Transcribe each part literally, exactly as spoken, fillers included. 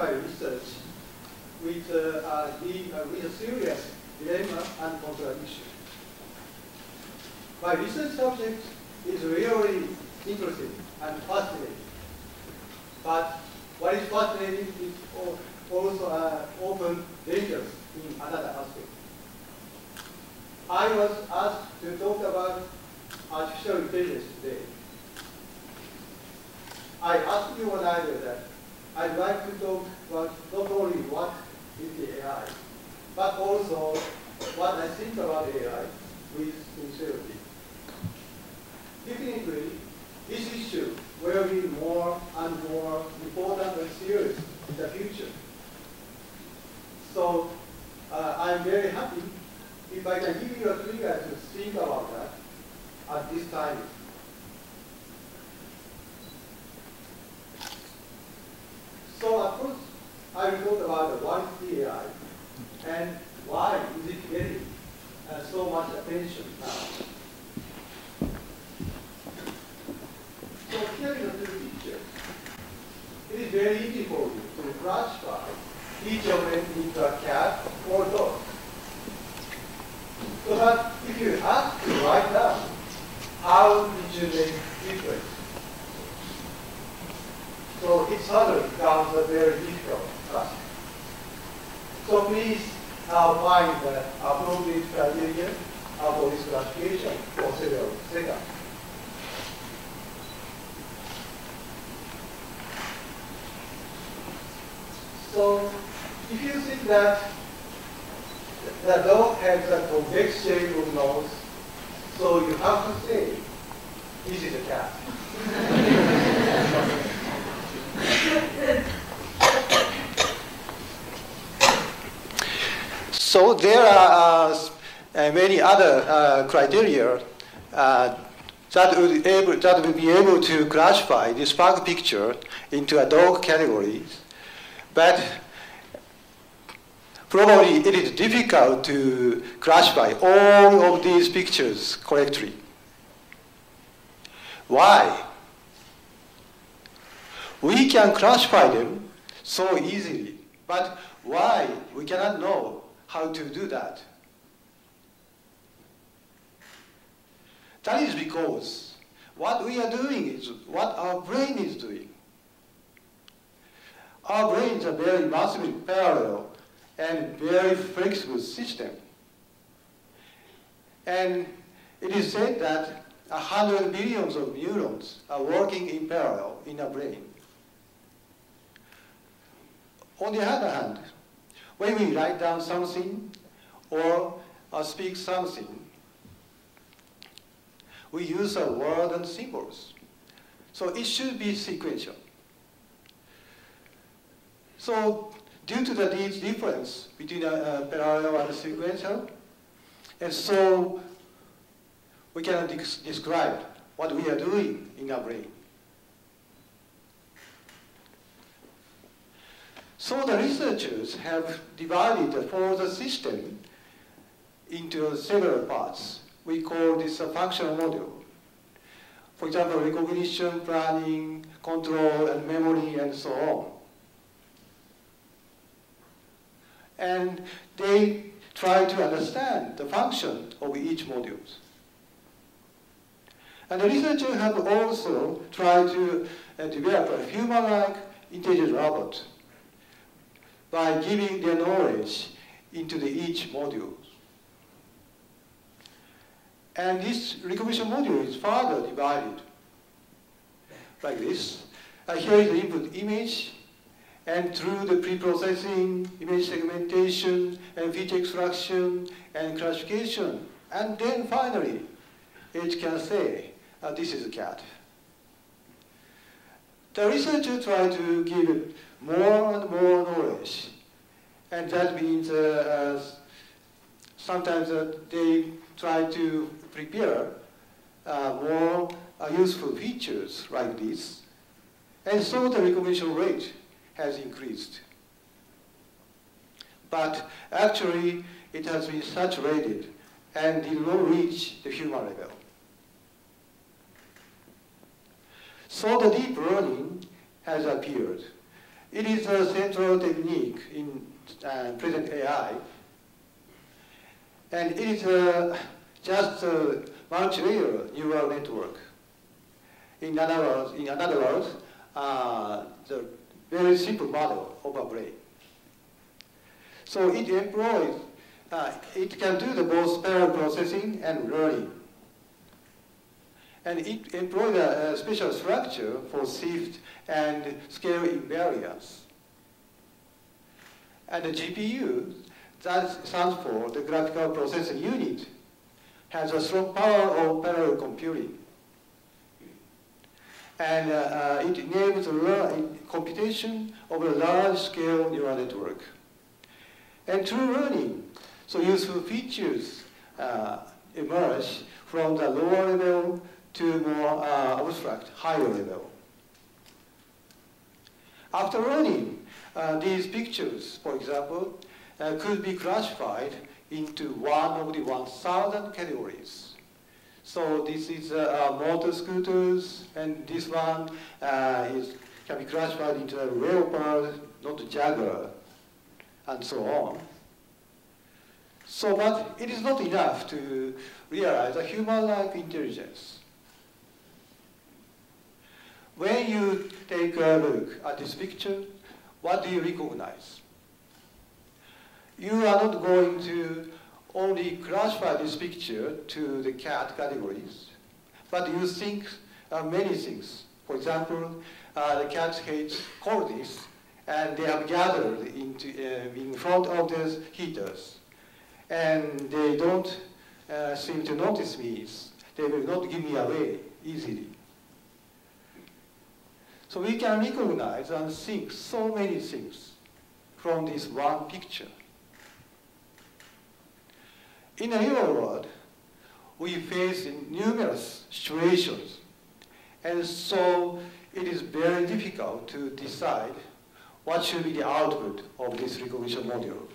simplify research with, uh, uh, the, uh, with a serious dilemma and contradiction. My research subject is really interesting and fascinating. But what is fascinating is also uh, often dangerous in another aspect. I was asked to talk about artificial intelligence today. I asked you when I did that, I'd like to talk about not only what is the A I, but also what I think about A I with sincerity. Definitely, this issue will be more and more important and serious in the future. So uh, I'm very happy if I can give you a trigger to think about that at this time. So of course, I will talk about what is the A I and why is it getting uh, so much attention now. So here is the two pictures. It is very easy for you to classify each of them into a cat or dog. So that if you have to write down how did you make difference. So it suddenly becomes a very difficult task. So please now find the appropriate criteria for this classification for several seconds. So, if you think that the dog has a convex shape of nose, so you have to say, this is a cat. So there are uh, many other uh, criteria uh, that would able, that would be able to classify this bug picture into a dog category. But probably it is difficult to classify all of these pictures correctly. Why? We can classify them so easily, but why we cannot know how to do that? That is because what we are doing is what our brain is doing. Our brains are very massively parallel and very flexible system. And it is said that a hundred billions of neurons are working in parallel in our brain. On the other hand, when we write down something or speak something, we use a word and symbols. So it should be sequential. So, due to the difference between a, a parallel and a sequential, and so we cannot describe what we are doing in our brain. So the researchers have divided the further system into several parts. We call this a functional model. For example, recognition, planning, control, and memory, and so on. And they try to understand the function of each module. And the researchers have also tried to uh, develop a human-like intelligent robot by giving their knowledge into the each module. And this recognition module is further divided like this. Uh, here is the input image. And through the pre-processing, image segmentation, and feature extraction, and classification, and then finally, it can say, oh, this is a cat. The researcher tried to give more and more knowledge, and that means uh, uh, sometimes uh, they try to prepare uh, more uh, useful features like this, and so the recognition rate has increased. But actually, it has been saturated and did not reach the human level. So the deep learning has appeared It is a central technique in uh, present A I. And it is uh, just a multi-layer neural network. In other words, in other words uh, the very simple model of a brain. So it employs, uh, it can do the both parallel processing and learning. And it employs a, a special structure for shift and scale invariance. And the G P U, that stands for the graphical processing unit, has a strong power of parallel computing. And uh, uh, it enables the computation of a large-scale neural network. And through learning, so useful features uh, emerge from the lower level to more uh, abstract, higher level. After learning, uh, these pictures, for example, Uh, could be classified into one of the one thousand categories. So this is uh, uh, motor scooters, and this one uh, is, can be classified into a leopard, not a jaguar, and so on. So, but it is not enough to realize a human-like intelligence. When you take a look at this picture, what do you recognize? You are not going to only classify this picture to the cat categories, but you think uh, many things. For example, uh, the cats hate colonies, and they have gathered into, uh, in front of the heaters. And they don't uh, seem to notice me. They will not give me away easily. So we can recognize and think so many things from this one picture. In the real world, we face numerous situations, and so it is very difficult to decide what should be the output of this recognition module.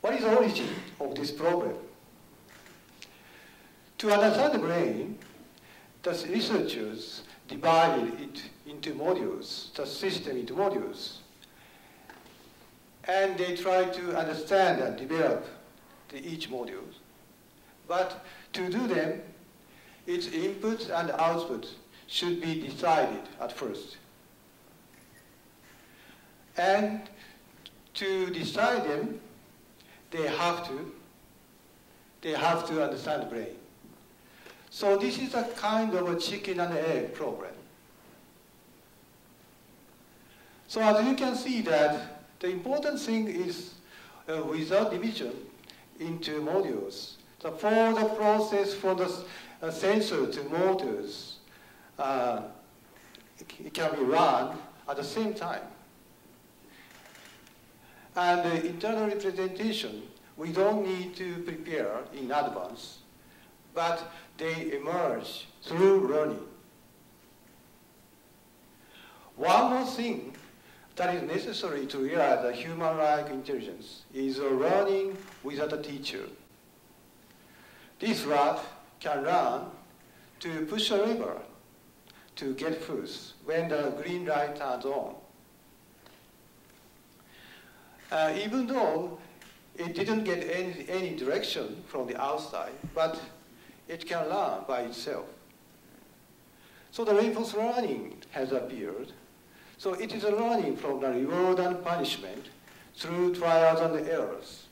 What is the origin of this problem? To understand the brain, the researchers divided it into modules, the system into modules. And they try to understand and develop the each module. But to do them, its inputs and outputs should be decided at first. And to decide them, they have to, they have to understand the brain. So this is a kind of a chicken and egg problem. So as you can see that the important thing is, uh, without division into modules, the, for the process from the uh, sensor to motors uh, it can be run at the same time. And the internal representation, we don't need to prepare in advance, but they emerge through learning. One more thing that is necessary to realize that human-like intelligence is a learning without a teacher. This rat can learn to push a lever to get food when the green light turns on. Uh, even though it didn't get any, any direction from the outside, but it can learn by itself. So the reinforcement learning has appeared. So it is a learning from the reward and punishment through trials and errors.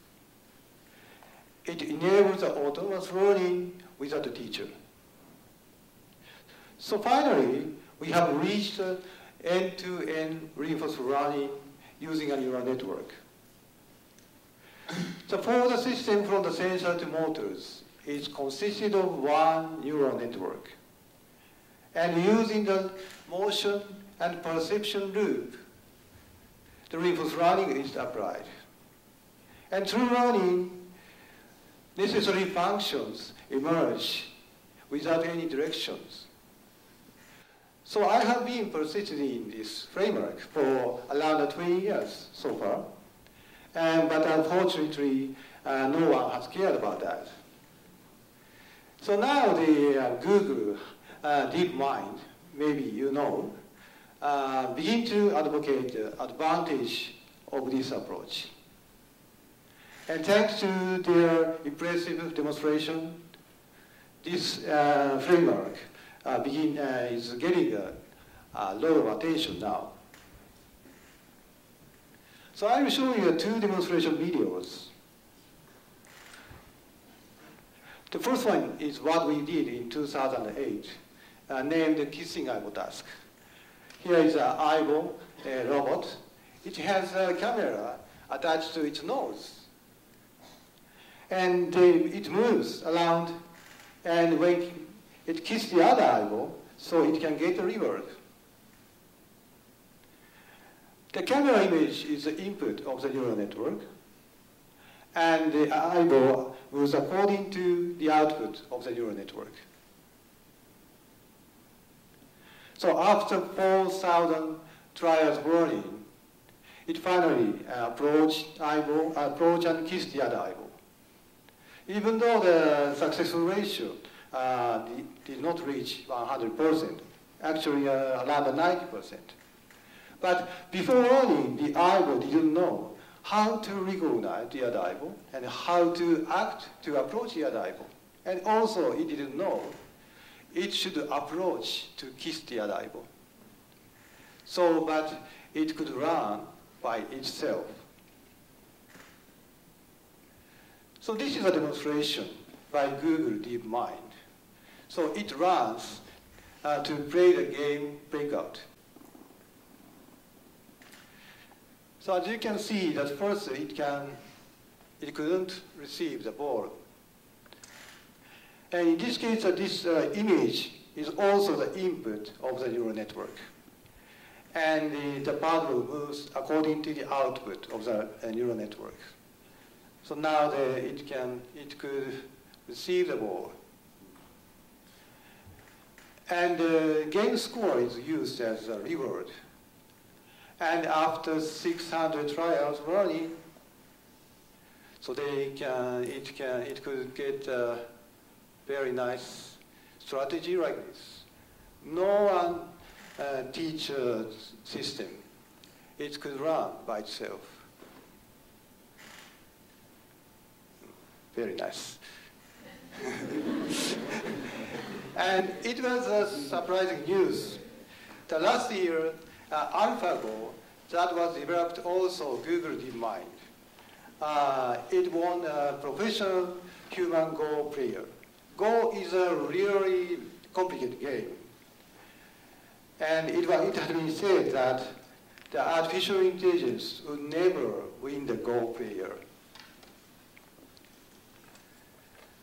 It enables the autonomous learning without a teacher. So finally, we have reached end-to-end reinforcement learning using a neural network. So for the system from the sensor to motors, it's consisted of one neural network. And using the motion and perception loop, the reinforcement learning is applied. And through learning, necessary functions emerge without any directions. So I have been persisting in this framework for around twenty years so far. And, but unfortunately, uh, no one has cared about that. So now the uh, Google uh, DeepMind maybe you know, uh, begin to advocate the advantage of this approach. And thanks to their impressive demonstration, this uh, framework uh, begin, uh, is getting a, a lot of attention now. So I will show you two demonstration videos. The first one is what we did in two thousand eight, uh, named Kissing Aibo Task. Here is an Aibo uh, robot. It has a camera attached to its nose. And uh, it moves around, and when it kisses the other Aibo, so it can get a reward. The camera image is the input of the neural network, and the Aibo moves according to the output of the neural network. So after four thousand trials warning, it finally uh, approached Aibo, approached and kissed the other Aibo. Even though the successful ratio uh, did not reach one hundred percent, actually uh, around ninety percent. But before warning, the Aibo didn't know how to recognize the other Aibo and how to act to approach the other Aibo. And also, it didn't know it should approach to kiss the other Aibo. So, but it could run by itself. So this is a demonstration by Google DeepMind. So it runs uh, to play the game Breakout. So as you can see, that first it can, it couldn't receive the ball. And in this case, uh, this uh, image is also the input of the neural network. And the, the puzzle moves according to the output of the uh, neural network. So now the, it, can, it could receive the ball. And the uh, game score is used as a reward. And after six hundred trials running, so they can, it, can, it could get a very nice strategy like this. No one uh, teacher system. It could run by itself. Very nice. And it was a surprising news. The last year, uh, AlphaGo, that was developed also Google DeepMind. Uh, it won a professional human Go player. Go is a really complicated game. And it, was, it had been said that the artificial intelligence would never win the Go player.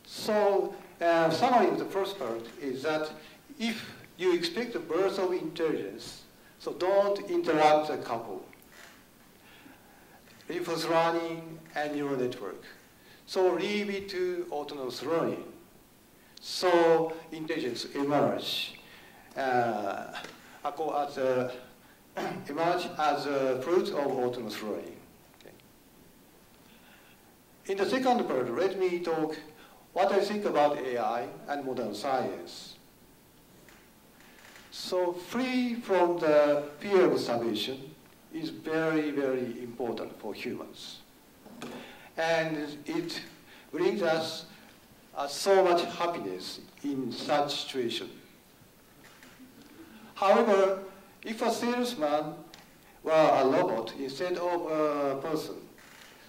So, uh, summary of the first part is that if you expect a burst of intelligence, so don't interrupt the couple. Reinforcement learning and neural network. So leave it to autonomous learning. So intelligence emerge, uh, as a, emerge as a fruit of autonomous learning. Okay. In the second part, let me talk what I think about A I and modern science. So free from the fear of starvation is very, very important for humans. And it brings us uh, so much happiness in such situation. However, if a salesman were a robot instead of a person,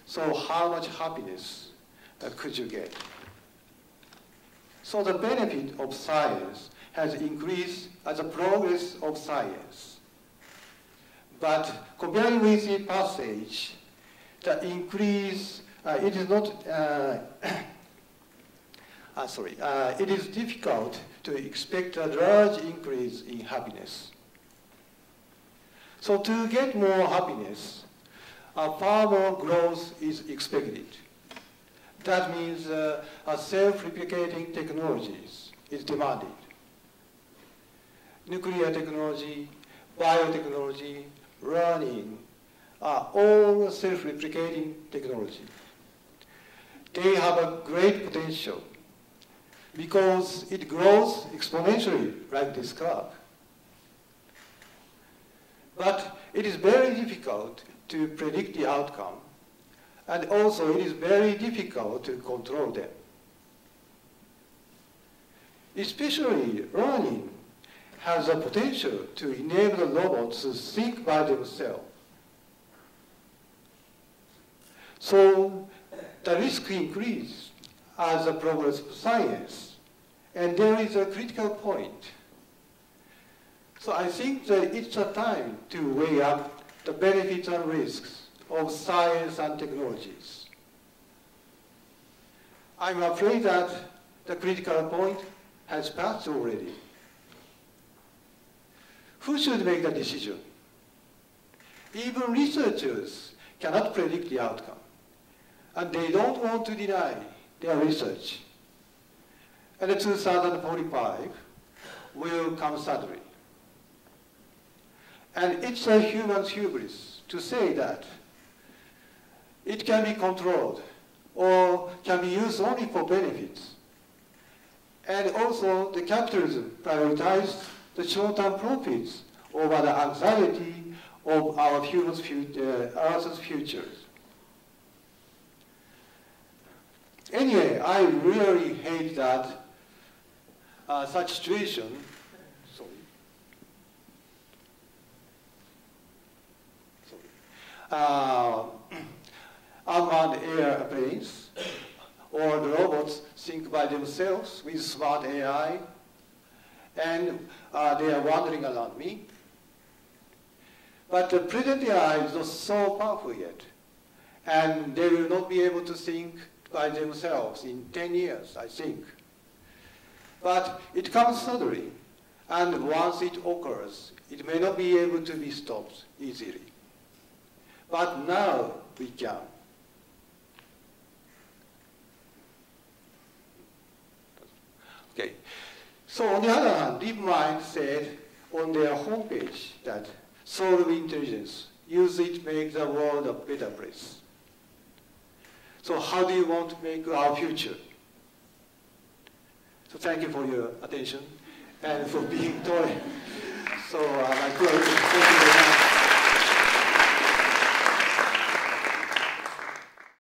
so how much happiness uh, could you get? So the benefit of science has increased as a progress of science. But comparing with the passage, the increase, uh, it is not, uh, uh, sorry, uh, it is difficult to expect a large increase in happiness. So to get more happiness, uh, far more growth is expected. That means uh, a self-replicating technologies is demanded. Nuclear technology, biotechnology, learning are all self-replicating technology. They have a great potential because it grows exponentially like this curve. But it is very difficult to predict the outcome. And also, it is very difficult to control them. Especially, learning has the potential to enable robots to think by themselves. So the risk increases as the progress of science. And there is a critical point. So I think that it's a time to weigh up the benefits and risks of science and technologies. I'm afraid that the critical point has passed already. Who should make the decision? Even researchers cannot predict the outcome, and they don't want to deny their research. And two thousand forty-five will come suddenly. And it's a human hubris to say that it can be controlled or can be used only for benefits. And also, the capitalism prioritized the short-term profits over the anxiety of our human's future, uh, Earth's futures. Anyway, I really hate that uh, such situation. Sorry. Sorry. Uh, Unmanned airplanes or the robots think by themselves with smart A I, and uh, they are wandering around me. But the present A I is not so powerful yet, and they will not be able to think by themselves in ten years, I think. But it comes suddenly, and once it occurs, it may not be able to be stopped easily. But now we can. Okay. So on the other hand, DeepMind said on their homepage that solve intelligence, use it, make the world a better place. So how do you want to make our future? So thank you for your attention and for being tolerant. So uh, my colleagues, thank you very much.